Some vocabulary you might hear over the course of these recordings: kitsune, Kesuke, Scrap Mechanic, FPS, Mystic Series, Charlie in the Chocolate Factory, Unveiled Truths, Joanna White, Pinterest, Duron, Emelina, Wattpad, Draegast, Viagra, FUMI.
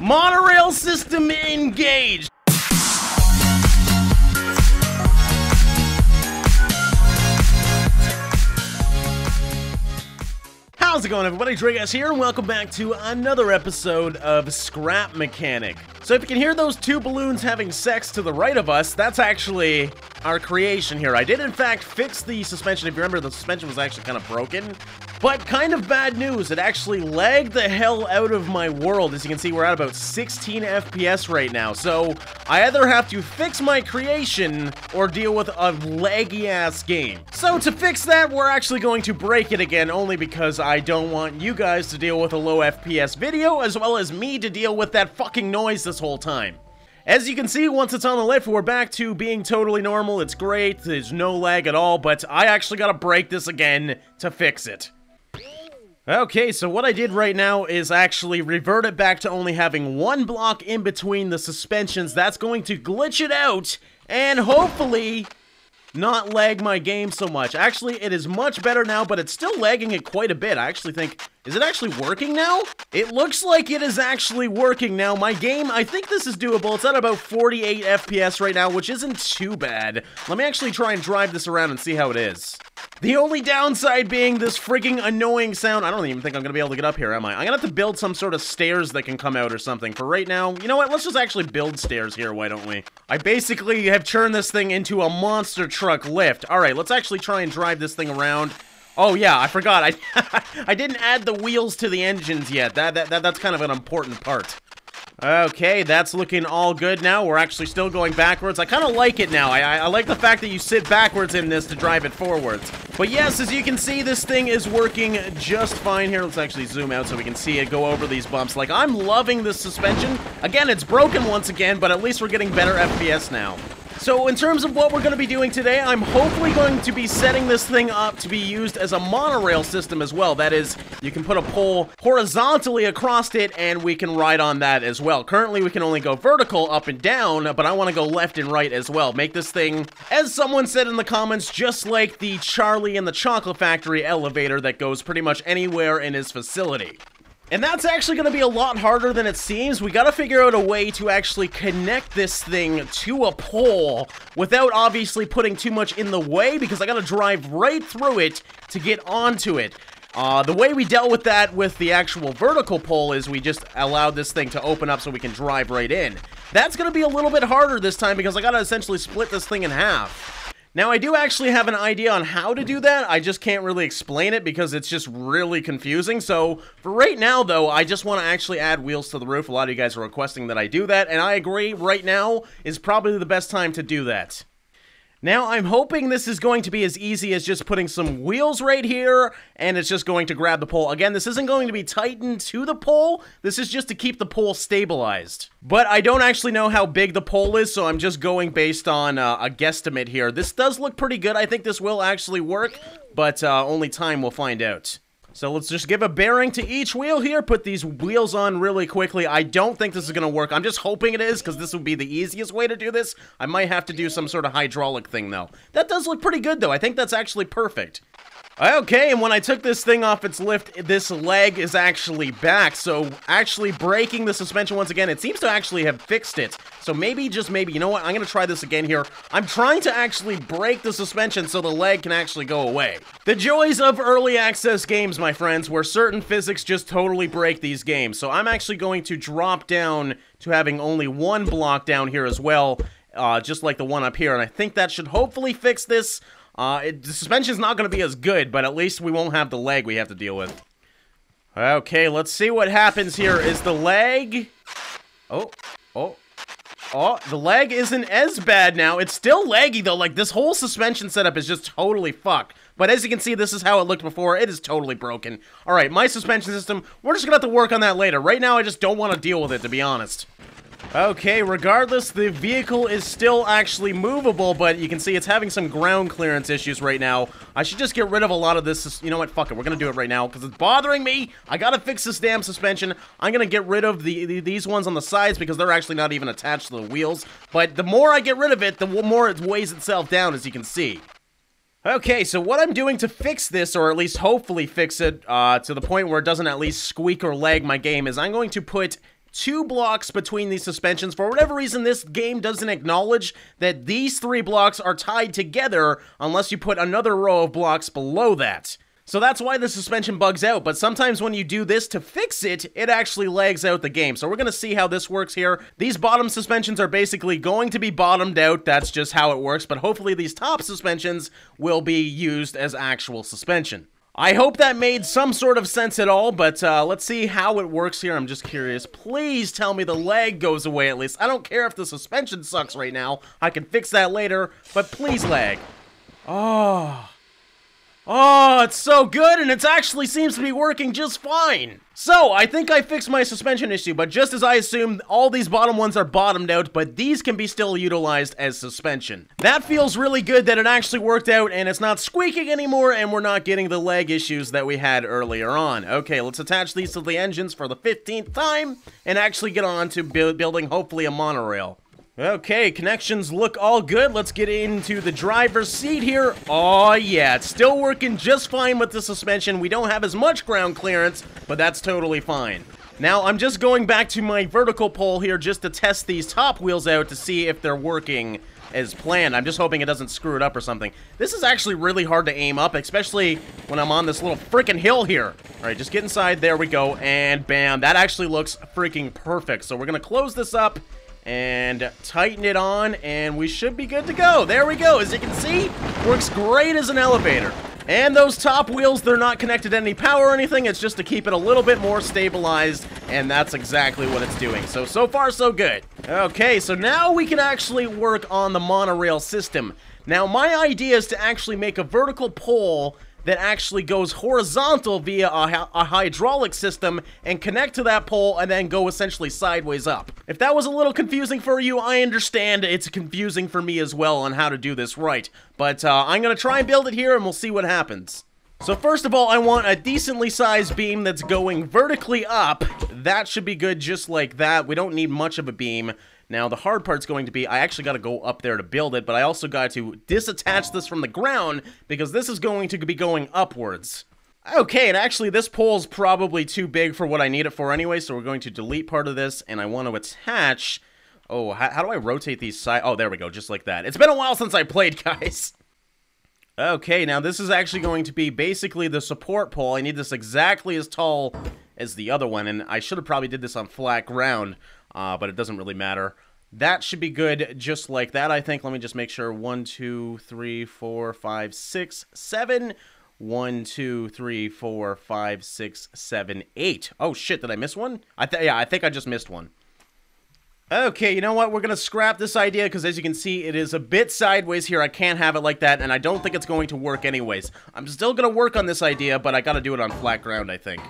Monorail system engaged. How's it going, everybody? Draegast here, and welcome back to another episode of Scrap Mechanic. So if you can hear those two balloons having sex to the right of us, that's actually our creation here. I did, in fact, fix the suspension. If you remember, the suspension was actually kind of broken. But kind of bad news, it actually lagged the hell out of my world. As you can see, we're at about 16 FPS right now. So I either have to fix my creation or deal with a laggy-ass game. So to fix that, we're actually going to break it again, only because I don't want you guys to deal with a low FPS video, as well as me to deal with that fucking noise this whole time. As you can see, once it's on the lift, we're back to being totally normal. It's great, there's no lag at all, but I actually gotta break this again to fix it. Okay, so what I did right now is actually revert it back to only having one block in between the suspensions. That's going to glitch it out and hopefully not lag my game so much. Actually, it is much better now, but it's still lagging it quite a bit. I actually think, is it actually working now? It looks like it is actually working now. My game, I think this is doable. It's at about 48 FPS right now, which isn't too bad. Let me actually try and drive this around and see how it is. The only downside being this frigging annoying sound. I don't even think I'm gonna be able to get up here, am I? I'm gonna have to build some sort of stairs that can come out or something. For right now, you know what? Let's just actually build stairs here, why don't we? I basically have turned this thing into a monster truck lift. All right, let's actually try and drive this thing around. Oh yeah, I forgot. I didn't add the wheels to the engines yet. That's kind of an important part. Okay, that's looking all good now. We're actually still going backwards. I kind of like it now. I like the fact that you sit backwards in this to drive it forwards. But yes, as you can see, this thing is working just fine here. Let's actually zoom out so we can see it go over these bumps. Like, I'm loving this suspension. Again, it's broken once again, but at least we're getting better FPS now. So in terms of what we're going to be doing today, I'm hopefully going to be setting this thing up to be used as a monorail system as well. That is, you can put a pole horizontally across it and we can ride on that as well. Currently, we can only go vertical up and down, but I want to go left and right as well. Make this thing, as someone said in the comments, just like the Charlie in the Chocolate Factory elevator that goes pretty much anywhere in his facility. And that's actually going to be a lot harder than it seems. We got to figure out a way to actually connect this thing to a pole without obviously putting too much in the way, because I got to drive right through it to get onto it. The way we dealt with that with the actual vertical pole is we just allowed this thing to open up so we can drive right in. That's going to be a little bit harder this time because I got to essentially split this thing in half. Now, I do actually have an idea on how to do that. I just can't really explain it because it's just really confusing. So, for right now, though, I just want to actually add wheels to the roof. A lot of you guys are requesting that I do that, and I agree, right now is probably the best time to do that. Now, I'm hoping this is going to be as easy as just putting some wheels right here, and it's just going to grab the pole. Again, this isn't going to be tightened to the pole. This is just to keep the pole stabilized. But I don't actually know how big the pole is, so I'm just going based on a guesstimate here. This does look pretty good. I think this will actually work, but only time will find out. So let's just give a bearing to each wheel here, put these wheels on really quickly. I don't think this is going to work. I'm just hoping it is, because this would be the easiest way to do this. I might have to do some sort of hydraulic thing, though. That does look pretty good, though. I think that's actually perfect. Okay, and when I took this thing off its lift, this leg is actually back. So actually breaking the suspension once again, it seems to actually have fixed it. So maybe, just maybe, you know what, I'm going to try this again here. I'm trying to actually break the suspension so the leg can actually go away. The joys of early access games, my friends, where certain physics just totally break these games. So I'm actually going to drop down to having only one block down here as well, just like the one up here. And I think that should hopefully fix this. The suspension's not going to be as good, but at least we won't have the lag we have to deal with. Okay, let's see what happens here. Is the lag... Oh, the lag isn't as bad now. It's still laggy, though. Like, this whole suspension setup is just totally fucked. But as you can see, this is how it looked before. It is totally broken. All right, my suspension system, we're just going to have to work on that later. Right now, I just don't want to deal with it, to be honest. Okay, regardless, the vehicle is still actually movable, but you can see it's having some ground clearance issues right now. I should just get rid of a lot of this. You know what? Fuck it. We're going to do it right now because it's bothering me. I got to fix this damn suspension. I'm going to get rid of these ones on the sides because they're actually not even attached to the wheels. But the more I get rid of it, the more it weighs itself down, as you can see. Okay, so what I'm doing to fix this, or at least hopefully fix it to the point where it doesn't at least squeak or lag my game, is I'm going to put two blocks between these suspensions. For whatever reason, this game doesn't acknowledge that these three blocks are tied together unless you put another row of blocks below that. So that's why the suspension bugs out, but sometimes when you do this to fix it, it actually lags out the game. So we're gonna see how this works here. These bottom suspensions are basically going to be bottomed out, that's just how it works, but hopefully these top suspensions will be used as actual suspension. I hope that made some sort of sense at all, but let's see how it works here. I'm just curious. Please tell me the lag goes away at least. I don't care if the suspension sucks right now. I can fix that later, but please lag. Oh. Oh, it's so good, and it actually seems to be working just fine. So, I think I fixed my suspension issue, but just as I assumed, all these bottom ones are bottomed out, but these can be still utilized as suspension. That feels really good that it actually worked out, and it's not squeaking anymore, and we're not getting the lag issues that we had earlier on. Okay, let's attach these to the engines for the 15th time, and actually get on to building, hopefully, a monorail. Okay, connections look all good. Let's get into the driver's seat here. Oh yeah, it's still working just fine with the suspension. We don't have as much ground clearance, but that's totally fine. Now, I'm just going back to my vertical pole here just to test these top wheels out to see if they're working as planned. I'm just hoping it doesn't screw it up or something. This is actually really hard to aim up, especially when I'm on this little freaking hill here. All right, just get inside. There we go, and bam. That actually looks freaking perfect. So we're gonna close this up and tighten it on, and we should be good to go. There we go. As you can see, works great as an elevator. And those top wheels, they're not connected to any power or anything. It's just to keep it a little bit more stabilized, and that's exactly what it's doing. So far, so good. Okay, so now we can actually work on the monorail system. Now, my idea is to actually make a vertical pole that actually goes horizontal via a hydraulic system and connect to that pole and then go essentially sideways up. If that was a little confusing for you, I understand. It's confusing for me as well on how to do this right. But I'm gonna try and build it here and we'll see what happens. So first of all, I want a decently sized beam that's going vertically up. That should be good just like that. We don't need much of a beam. Now, the hard part's going to be, I actually got to go up there to build it, but I also got to disattach this from the ground because this is going to be going upwards. Okay, and actually this pole's probably too big for what I need it for anyway, so we're going to delete part of this, and I want to attach... Oh, how do I rotate these sides? Oh, there we go, just like that. It's been a while since I played, guys. Okay, now this is actually going to be basically the support pole. I need this exactly as tall as the other one, and I should have probably did this on flat ground. But it doesn't really matter. That should be good just like that, I think. Let me just make sure. 1, 2, 3, 4, 5, 6, 7. 1, 2, 3, 4, 5, 6, 7, 8. Oh, shit, did I miss one? I think I just missed one. Okay, you know what? We're gonna scrap this idea because, as you can see, it is a bit sideways here. I can't have it like that, and I don't think it's going to work anyways. I'm still gonna work on this idea, but I gotta do it on flat ground, I think.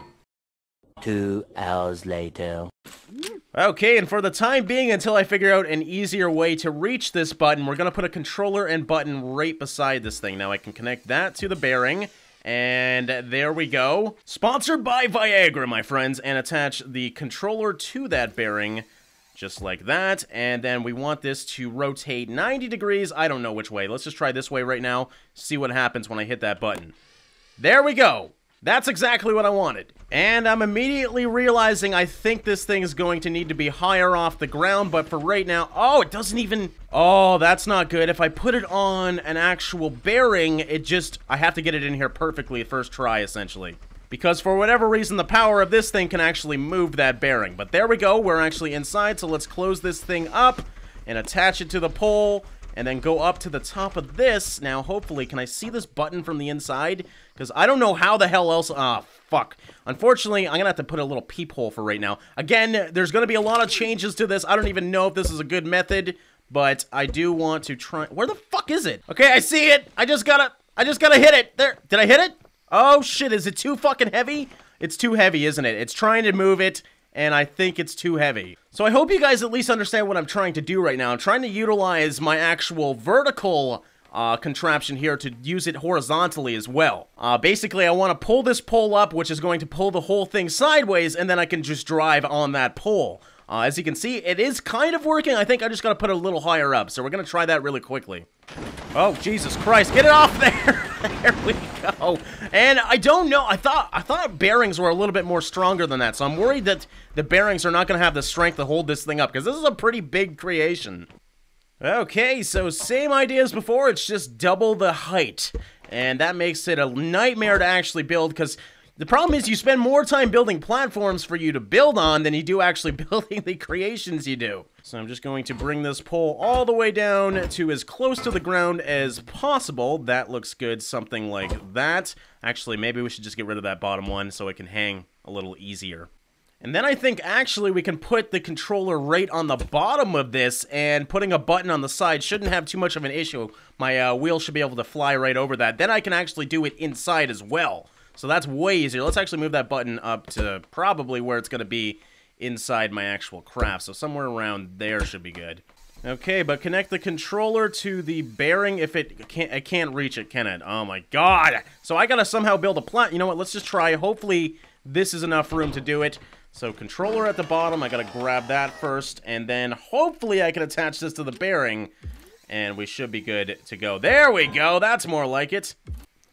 2 hours later. Okay, and for the time being, until I figure out an easier way to reach this button, we're gonna put a controller and button right beside this thing. Now I can connect that to the bearing, and there we go. Sponsored by Viagra, my friends, and attach the controller to that bearing, just like that, and then we want this to rotate 90 degrees. I don't know which way. Let's just try this way right now, see what happens when I hit that button. There we go. That's exactly what I wanted. And I'm immediately realizing I think this thing is going to need to be higher off the ground, but for right now... Oh, it doesn't even... Oh, that's not good. If I put it on an actual bearing, it just... I have to get it in here perfectly first try, essentially. Because for whatever reason, the power of this thing can actually move that bearing. But there we go. We're actually inside, so let's close this thing up and attach it to the pole. And then go up to the top of this. Now, hopefully, can I see this button from the inside? Because I don't know how the hell else... Ah, fuck. Unfortunately, I'm going to have to put a little peephole for right now. Again, there's going to be a lot of changes to this. I don't even know if this is a good method, but I do want to try... Where the fuck is it? Okay, I see it. I just gotta hit it. There. Did I hit it? Oh, shit. Is it too fucking heavy? It's too heavy, isn't it? It's trying to move it. And I think it's too heavy. So I hope you guys at least understand what I'm trying to do right now. I'm trying to utilize my actual vertical contraption here to use it horizontally as well. Basically, I want to pull this pole up, which is going to pull the whole thing sideways, and then I can just drive on that pole. As you can see, it is kind of working. I think I just got to put it a little higher up, so we're going to try that really quickly. Oh, Jesus Christ. Get it off there. There we go. And I don't know. I thought bearings were a little bit more stronger than that, so I'm worried that the bearings are not going to have the strength to hold this thing up, because this is a pretty big creation. Okay, so same idea as before, it's just double the height. And that makes it a nightmare to actually build, because the problem is you spend more time building platforms for you to build on than you do actually building the creations you do. So I'm just going to bring this pole all the way down to as close to the ground as possible. That looks good, something like that. Actually, maybe we should just get rid of that bottom one so it can hang a little easier. And then I think actually we can put the controller right on the bottom of this, and putting a button on the side shouldn't have too much of an issue. My wheel should be able to fly right over that. Then I can actually do it inside as well. So that's way easier. Let's actually move that button up to probably where it's going to be inside my actual craft. So somewhere around there should be good. Okay, but connect the controller to the bearing if it can't reach it, can it? Oh my god! So I gotta somehow build a plant. You know what, let's just try. Hopefully this is enough room to do it. So controller at the bottom, I gotta grab that first, and then hopefully I can attach this to the bearing, and we should be good to go. There we go, that's more like it.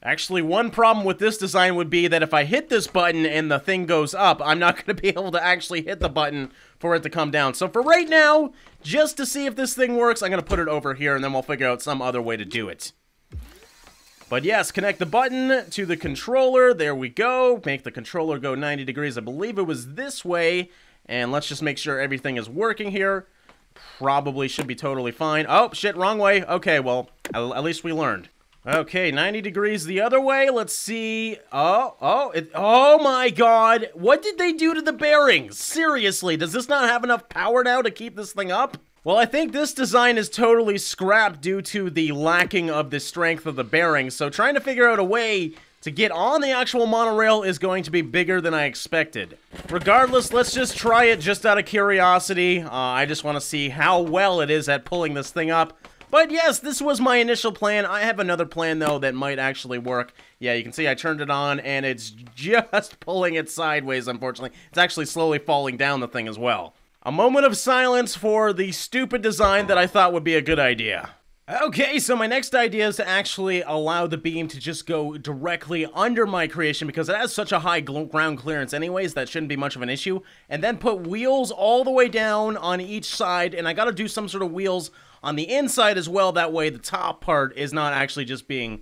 Actually, one problem with this design would be that if I hit this button and the thing goes up, I'm not going to be able to actually hit the button for it to come down. So for right now, just to see if this thing works, I'm going to put it over here, and then we'll figure out some other way to do it. But yes, connect the button to the controller. There we go. Make the controller go 90 degrees. I believe it was this way. And let's just make sure everything is working here. Probably should be totally fine. Oh, shit, wrong way. Okay, well, at least we learned. Okay, 90 degrees the other way. Let's see. Oh my god. What did they do to the bearings? Seriously, does this not have enough power now to keep this thing up? Well, I think this design is totally scrapped due to the lacking of the strength of the bearings. So trying to figure out a way to get on the actual monorail is going to be bigger than I expected. Regardless, let's just try it just out of curiosity. I just want to see how well it is at pulling this thing up. But yes, this was my initial plan. I have another plan, though, that might actually work. Yeah, you can see I turned it on, and it's just pulling it sideways, unfortunately. It's actually slowly falling down the thing as well. A moment of silence for the stupid design that I thought would be a good idea. Okay, so my next idea is to actually allow the beam to just go directly under my creation, because it has such a high ground clearance anyways, that shouldn't be much of an issue. And then put wheels all the way down on each side, and I gotta do some sort of wheels on the inside as well, that way the top part is not actually just being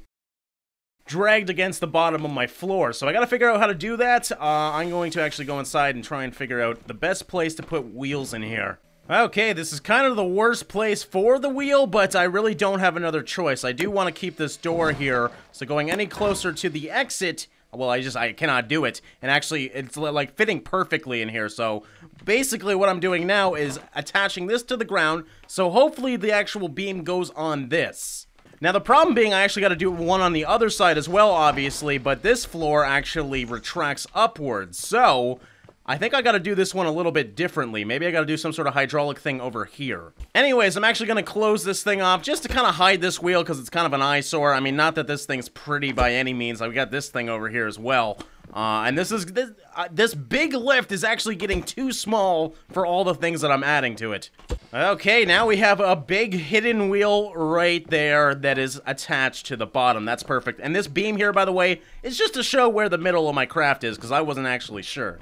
dragged against the bottom of my floor. So I gotta figure out how to do that. I'm going to actually go inside and try and figure out the best place to put wheels in here. Okay, this is kind of the worst place for the wheel, but I really don't have another choice. I do want to keep this door here, so going any closer to the exit, well, I cannot do it. And actually, it's like fitting perfectly in here. So basically what I'm doing now is attaching this to the ground. So hopefully the actual beam goes on this. Now the problem being I actually got to do one on the other side as well, obviously. But this floor actually retracts upwards. So I think I got to do this one a little bit differently. Maybe I got to do some sort of hydraulic thing over here. Anyways, I'm actually going to close this thing off just to kind of hide this wheel because it's kind of an eyesore. I mean, not that this thing's pretty by any means. I've got this thing over here as well. And this big lift is actually getting too small for all the things that I'm adding to it. Okay, now we have a big hidden wheel right there that is attached to the bottom. That's perfect. And this beam here, by the way, is just to show where the middle of my craft is because I wasn't actually sure.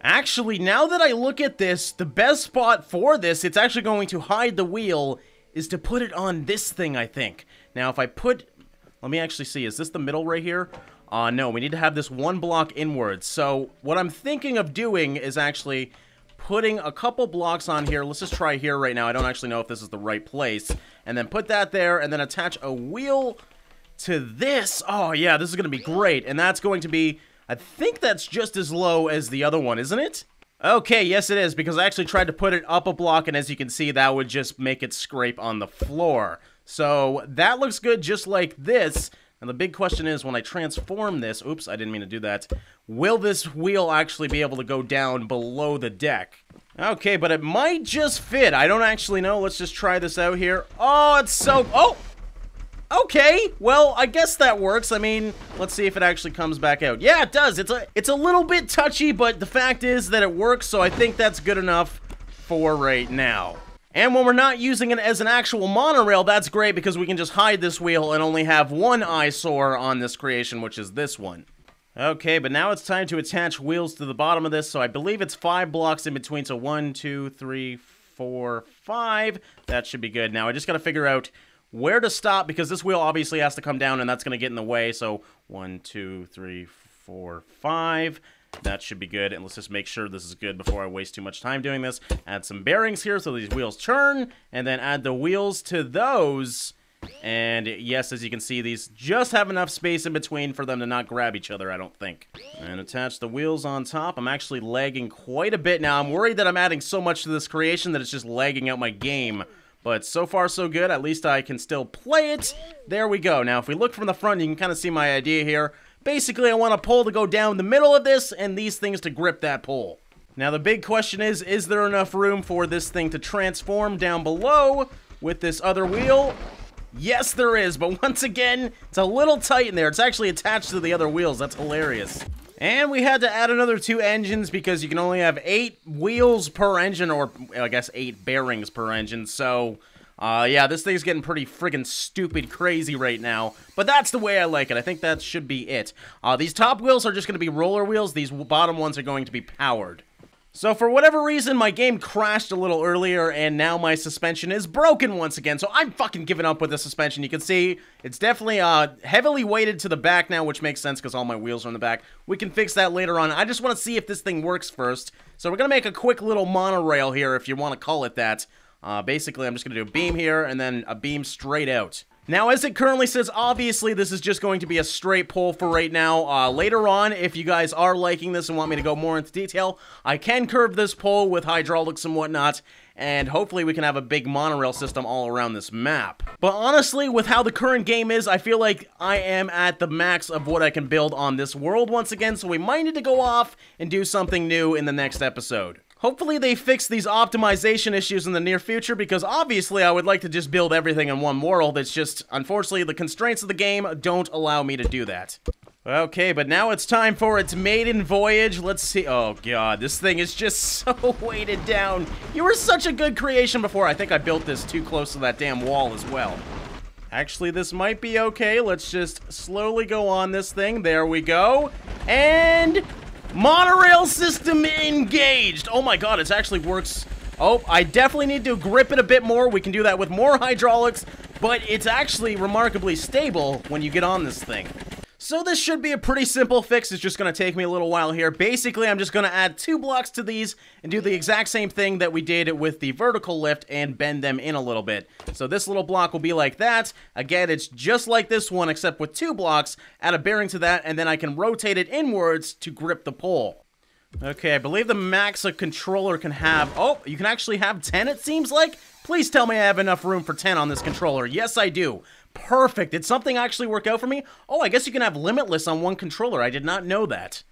Actually, now that I look at this, the best spot for this, it's actually going to hide the wheel, is to put it on this thing, I think. Now, if I put... Let me actually see. Is this the middle right here? No, we need to have this one block inwards. So, what I'm thinking of doing is actually putting a couple blocks on here. Let's just try here right now. I don't actually know if this is the right place. And then put that there, and then attach a wheel to this. Oh, yeah, this is going to be great. And that's going to be... I think that's just as low as the other one, isn't it? Okay, yes it is, because I actually tried to put it up a block, and as you can see, that would just make it scrape on the floor. So, that looks good just like this. And the big question is, when I transform this... Oops, I didn't mean to do that. Will this wheel actually be able to go down below the deck? Okay, but it might just fit. I don't actually know. Let's just try this out here. Oh, it's so... Oh! Okay, well, I guess that works. I mean, let's see if it actually comes back out. Yeah, it does. It's a little bit touchy, but the fact is that it works, so I think that's good enough for right now. And when we're not using it as an actual monorail, that's great because we can just hide this wheel and only have one eyesore on this creation, which is this one. Okay, but now it's time to attach wheels to the bottom of this, so I believe it's 5 blocks in between, so 1, 2, 3, 4, 5. That should be good. Now I just gotta figure out where to stop because this wheel obviously has to come down and that's gonna get in the way, so 1, 2, 3, 4, 5. That should be good, and let's just make sure this is good before I waste too much time doing this. Add some bearings here so these wheels turn, and then add the wheels to those. And yes, as you can see, these just have enough space in between for them to not grab each other, I don't think. And attach the wheels on top. I'm actually lagging quite a bit now. I'm worried that I'm adding so much to this creation that it's just lagging out my game. But so far so good, at least I can still play it. There we go. Now if we look from the front, you can kind of see my idea here. Basically, I want a pole to go down the middle of this and these things to grip that pole. Now the big question is there enough room for this thing to transform down below with this other wheel? Yes, there is, but once again, it's a little tight in there. It's actually attached to the other wheels. That's hilarious. And we had to add another 2 engines because you can only have 8 wheels per engine, or I guess 8 bearings per engine, so... yeah, this thing's getting pretty friggin' stupid crazy right now, but that's the way I like it. I think that should be it. These top wheels are just gonna be roller wheels. These bottom ones are going to be powered. So for whatever reason, my game crashed a little earlier, and now my suspension is broken once again, so I'm fucking giving up with the suspension. You can see, it's definitely heavily weighted to the back now, which makes sense because all my wheels are in the back. We can fix that later on. I just want to see if this thing works first. So we're gonna make a quick little monorail here, if you want to call it that. Basically, I'm just going to do a beam here, and then a beam straight out. Now, as it currently says, obviously, this is just going to be a straight pole for right now. Later on, if you guys are liking this and want me to go more into detail, I can curve this pole with hydraulics and whatnot, and hopefully we can have a big monorail system all around this map. But honestly, with how the current game is, I feel like I am at the max of what I can build on this world once again, so we might need to go off and do something new in the next episode. Hopefully they fix these optimization issues in the near future, because obviously I would like to just build everything in one world. It's just, unfortunately, the constraints of the game don't allow me to do that. Okay, but now it's time for its maiden voyage. Let's see. Oh god, this thing is just so weighted down. You were such a good creation before. I think I built this too close to that damn wall as well. Actually, this might be okay. Let's just slowly go on this thing. There we go. And... monorail system engaged! Oh my god, it actually works. Oh, I definitely need to grip it a bit more. We can do that with more hydraulics, but it's actually remarkably stable when you get on this thing. So this should be a pretty simple fix. It's just gonna take me a little while here. Basically, I'm just gonna add 2 blocks to these and do the exact same thing that we did with the vertical lift and bend them in a little bit. So this little block will be like that. Again, it's just like this one except with 2 blocks. Add a bearing to that and then I can rotate it inwards to grip the pole. Okay, I believe the max a controller can have... oh, you can actually have 10 it seems like? Please tell me I have enough room for 10 on this controller. Yes, I do. Perfect. Did something actually work out for me? Oh, I guess you can have limitless on one controller. I did not know that.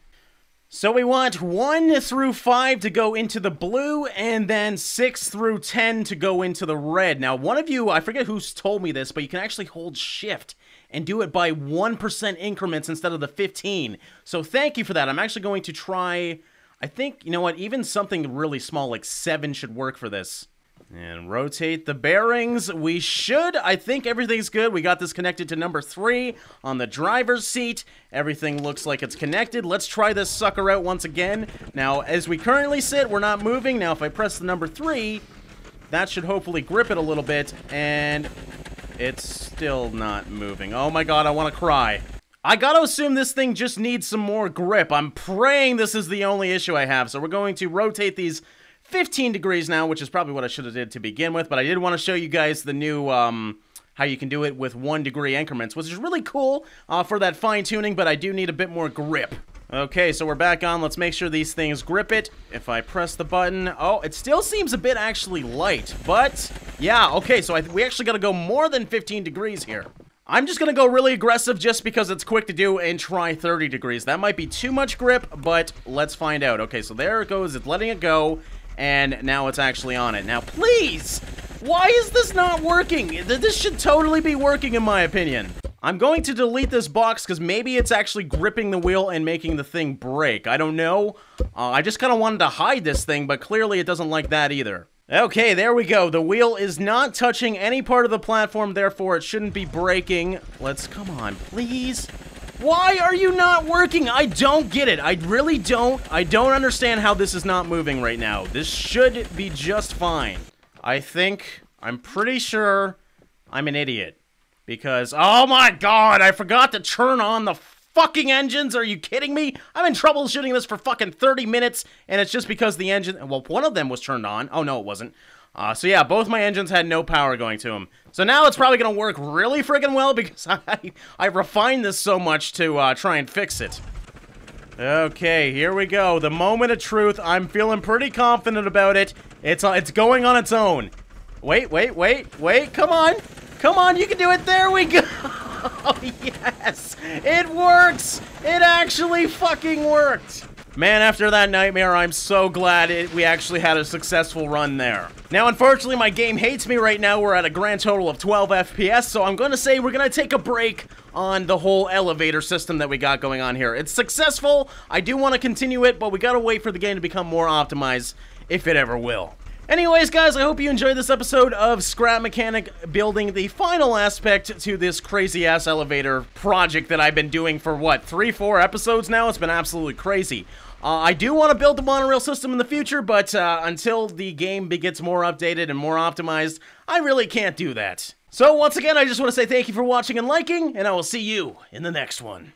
So we want 1 through 5 to go into the blue, and then 6 through 10 to go into the red. Now, one of you, I forget who's told me this, but you can actually hold shift and do it by 1% increments instead of the 15. So thank you for that. I'm actually going to try, I think, you know what, even something really small like 7 should work for this. And rotate the bearings. We should. I think everything's good. We got this connected to number 3 on the driver's seat. Everything looks like it's connected. Let's try this sucker out once again. Now, as we currently sit, we're not moving. Now, if I press the number 3, that should hopefully grip it a little bit. And it's still not moving. Oh my god, I want to cry. I gotta assume this thing just needs some more grip. I'm praying this is the only issue I have. So we're going to rotate these 15 degrees now, which is probably what I should have did to begin with, but I did want to show you guys the new, how you can do it with 1 degree increments, which is really cool for that fine-tuning, but I do need a bit more grip. Okay, so we're back on. Let's make sure these things grip it. If I press the button, oh, it still seems a bit actually light, but yeah, okay, so we actually got to go more than 15 degrees here. I'm just gonna go really aggressive just because it's quick to do and try 30 degrees. That might be too much grip, but let's find out. Okay, so there it goes. It's letting it go. And now it's actually on it. Now, please! Why is this not working? This should totally be working, in my opinion. I'm going to delete this box because maybe it's actually gripping the wheel and making the thing break. I don't know. I just kind of wanted to hide this thing, but clearly it doesn't like that either. Okay, there we go. The wheel is not touching any part of the platform, therefore it shouldn't be breaking. Let's, come on, please. Why are you not working? I don't get it. I really don't. I don't understand how this is not moving right now. This should be just fine. I think, I'm pretty sure I'm an idiot. Because, oh my god, I forgot to turn on the fucking engines. Are you kidding me? I've been troubleshooting this for fucking 30 minutes, and it's just because the engine, well, one of them was turned on. Oh, no, it wasn't. So yeah, both my engines had no power going to them. So now it's probably going to work really freaking well because I refined this so much to try and fix it. Okay, here we go. The moment of truth. I'm feeling pretty confident about it. It's going on its own. Wait, wait, wait, wait. Come on. Come on, you can do it. There we go. Oh, yes. It works. It actually fucking worked. Man, after that nightmare, I'm so glad we actually had a successful run there. Now, unfortunately, my game hates me right now. We're at a grand total of 12 FPS, so I'm gonna say we're gonna take a break on the whole elevator system that we got going on here. It's successful. I do want to continue it, but we gotta wait for the game to become more optimized, if it ever will. Anyways, guys, I hope you enjoyed this episode of Scrap Mechanic building the final aspect to this crazy-ass elevator project that I've been doing for, what, 3-4 episodes now? It's been absolutely crazy. I do want to build the monorail system in the future, but until the game gets more updated and more optimized, I really can't do that. So, once again, I just want to say thank you for watching and liking, and I will see you in the next one.